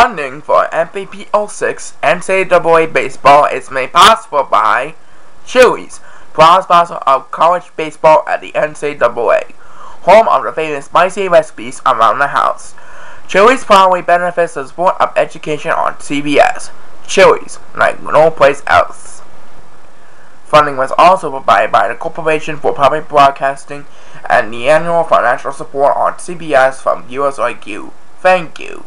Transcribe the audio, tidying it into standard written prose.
Funding for MVP 06 NCAA Baseball is made possible by Chili's, proud sponsor of college baseball at the NCAA, home of the famous spicy recipes around the house. Chili's proudly benefits the sport of education on CBS. Chili's, like no place else. Funding was also provided by the Corporation for Public Broadcasting and the annual financial support on CBS from viewers like you. Thank you.